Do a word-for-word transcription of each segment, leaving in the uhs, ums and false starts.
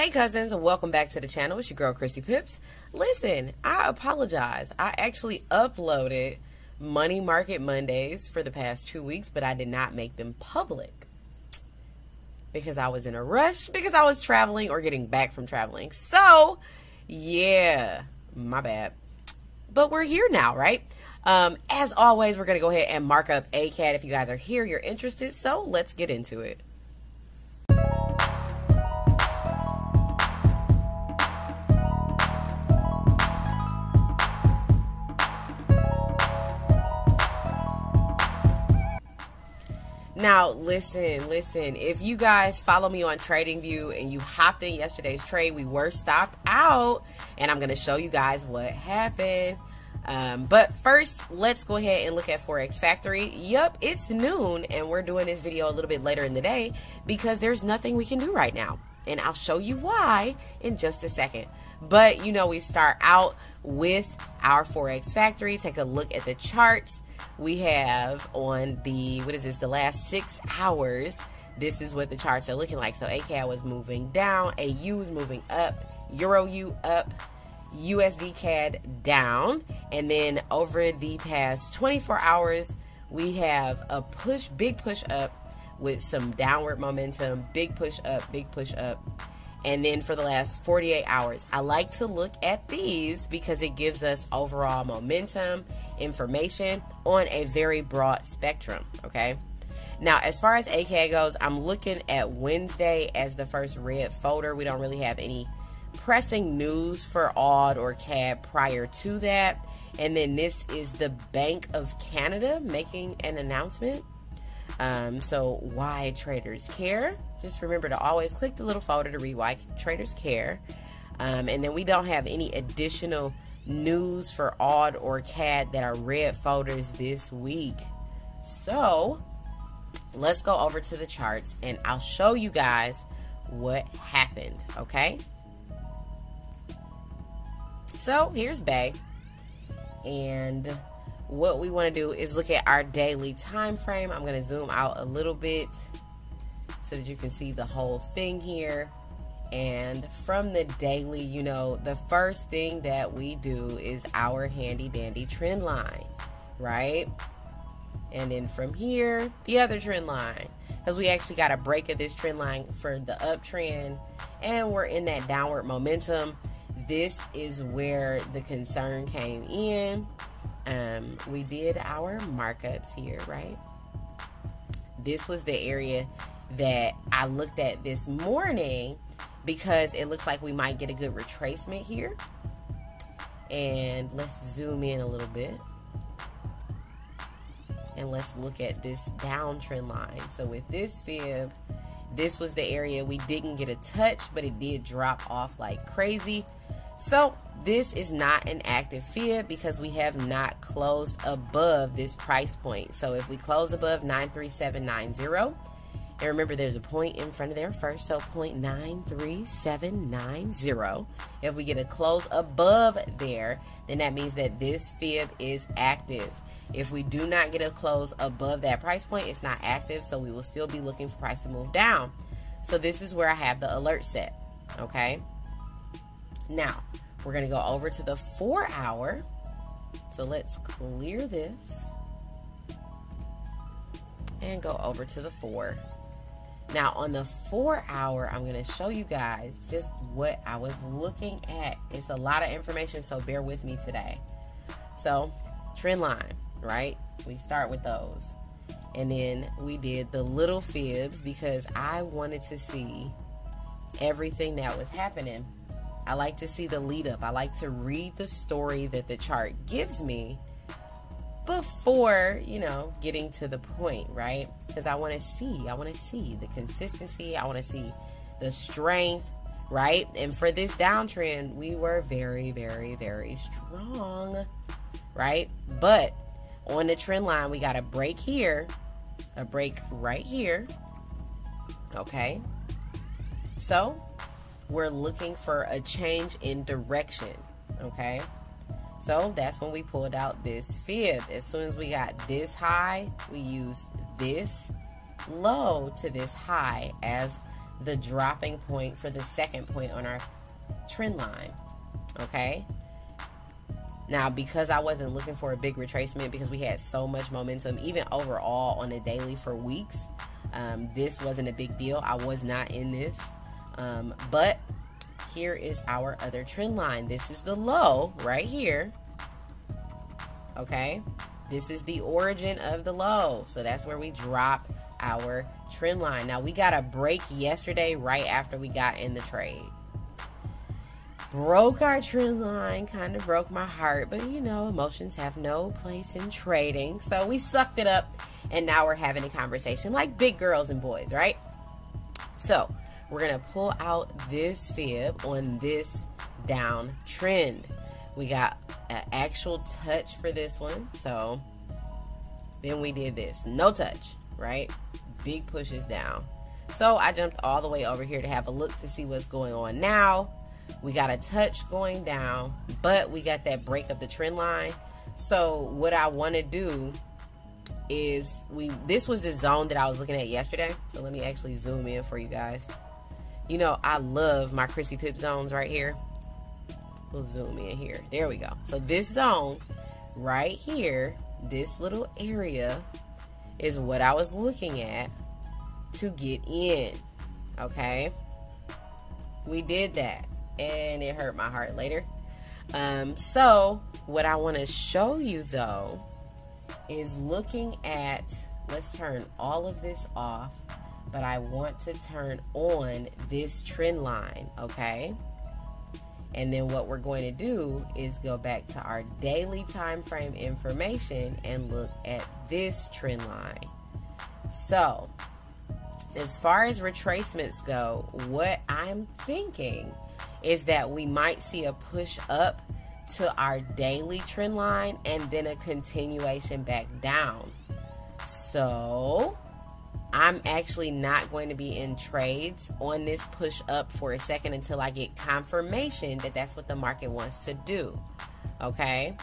Hey cousins, and welcome back to the channel. It's your girl Chrissy Pips. Listen, I apologize. I actually uploaded Money Market Mondays for the past two weeks, but I did not make them public because I was in a rush, because I was traveling or getting back from traveling. So, yeah, my bad. But we're here now, right? Um, as always, we're going to go ahead and mark up A U D/C A D. If you guys are here, you're interested, so let's get into it. Now, listen, listen, if you guys follow me on TradingView and you hopped in yesterday's trade, we were stopped out, and I'm going to show you guys what happened. Um, but first, let's go ahead and look at Forex Factory. Yup, it's noon, and we're doing this video a little bit later in the day because there's nothing we can do right now, and I'll show you why in just a second. But, you know, we start out with our Forex Factory. Take a look at the charts. We have on the, what is this, the last six hours, this is what the charts are looking like. So A U D/C A D was moving down, A U was moving up, EURUSD up, U S D C A D down. And then over the past twenty-four hours, we have a push, big push up with some downward momentum, big push up, big push up. And then for the last forty-eight hours, I like to look at these because it gives us overall momentum information on a very broad spectrum, okay? Now, as far as A U D/C A D goes, I'm looking at Wednesday as the first red folder. We don't really have any pressing news for A U D or C A D prior to that. And then this is the Bank of Canada making an announcement. Um, so why traders care? Just remember to always click the little folder to read why traders care. Um, and then we don't have any additional news for A U D or C A D that are red folders this week. So let's go over to the charts and I'll show you guys what happened, okay? So here's Bay, and what we want to do is look at our daily time frame. I'm going to zoom out a little bit so that you can see the whole thing here. And from the daily, you know, the first thing that we do is our handy dandy trend line, right? And then from here, the other trend line, because we actually got a break of this trend line for the uptrend and we're in that downward momentum. This is where the concern came in. Um, we did our markups here, right? This was the area that I looked at this morning because it looks like we might get a good retracement here. And let's zoom in a little bit. And let's look at this downtrend line. So with this fib, this was the area we didn't get a touch, but it did drop off like crazy. So this is not an active fib because we have not closed above this price point. So if we close above nine three seven nine zero, and remember there's a point in front of there first, so point nine three seven nine zero. If we get a close above there, then that means that this fib is active. If we do not get a close above that price point, it's not active, so we will still be looking for price to move down. So this is where I have the alert set, okay? Now, we're going to go over to the four hour. So let's clear this and go over to the four. Now on the four hour, I'm going to show you guys just what I was looking at. It's a lot of information, so bear with me today. So trend line, right? We start with those. And then we did the little fibs because I wanted to see everything that was happening. I like to see the lead up. I like to read the story that the chart gives me before, you know, getting to the point, right? Because I want to see, I want to see the consistency. I want to see the strength, right? And for this downtrend, we were very, very, very strong, right? But on the trend line, we got a break here, a break right here, okay? So we're looking for a change in direction, okay? So that's when we pulled out this fib. As soon as we got this high, we used this low to this high as the dropping point for the second point on our trend line, okay? Now, because I wasn't looking for a big retracement because we had so much momentum, even overall on a daily for weeks, um, this wasn't a big deal. I was not in this. Um, but here is our other trend line. This is the low right here, okay? This is the origin of the low. So that's where we drop our trend line. Now, we got a break yesterday right after we got in the trade. Broke our trend line, kind of broke my heart, but you know, emotions have no place in trading. So we sucked it up, and now we're having a conversation like big girls and boys, right? So we're gonna pull out this fib on this downtrend. We got an actual touch for this one, so then we did this, no touch, right? Big pushes down. So I jumped all the way over here to have a look to see what's going on now. We got a touch going down, but we got that break of the trend line. So what I want to do is we, this was the zone that I was looking at yesterday. So let me actually zoom in for you guys. You know, I love my Chrissy Pips zones right here. We'll zoom in here. There we go. So this zone right here, this little area is what I was looking at to get in. Okay. We did that. And it hurt my heart later. Um, so what I want to show you though is looking at, let's turn all of this off, but I want to turn on this trend line, okay? And then what we're going to do is go back to our daily time frame information and look at this trend line. So as far as retracements go, what I'm thinking is that we might see a push up to our daily trend line and then a continuation back down. So I'm actually not going to be in trades on this push up for a second until I get confirmation that that's what the market wants to do, okay?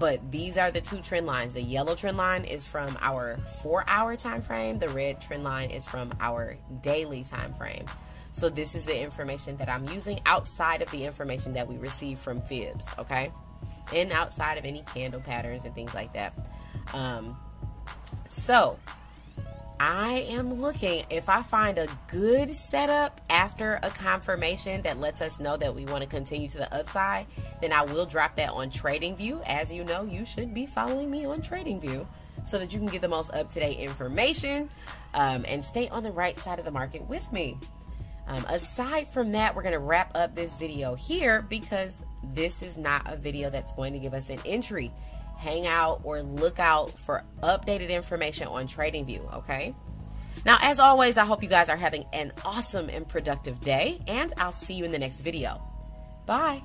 But these are the two trend lines. The yellow trend line is from our four hour time frame. The red trend line is from our daily time frame. So this is the information that I'm using outside of the information that we receive from fibs, okay? And outside of any candle patterns and things like that. Um, so I am looking, if I find a good setup after a confirmation that lets us know that we want to continue to the upside, then I will drop that on TradingView. As you know, you should be following me on TradingView, so that you can get the most up-to-date information um, and stay on the right side of the market with me. Um, aside from that, we're going to wrap up this video here because this is not a video that's going to give us an entry. Hang out or look out for updated information on TradingView, okay? Now, as always, I hope you guys are having an awesome and productive day, and I'll see you in the next video. Bye.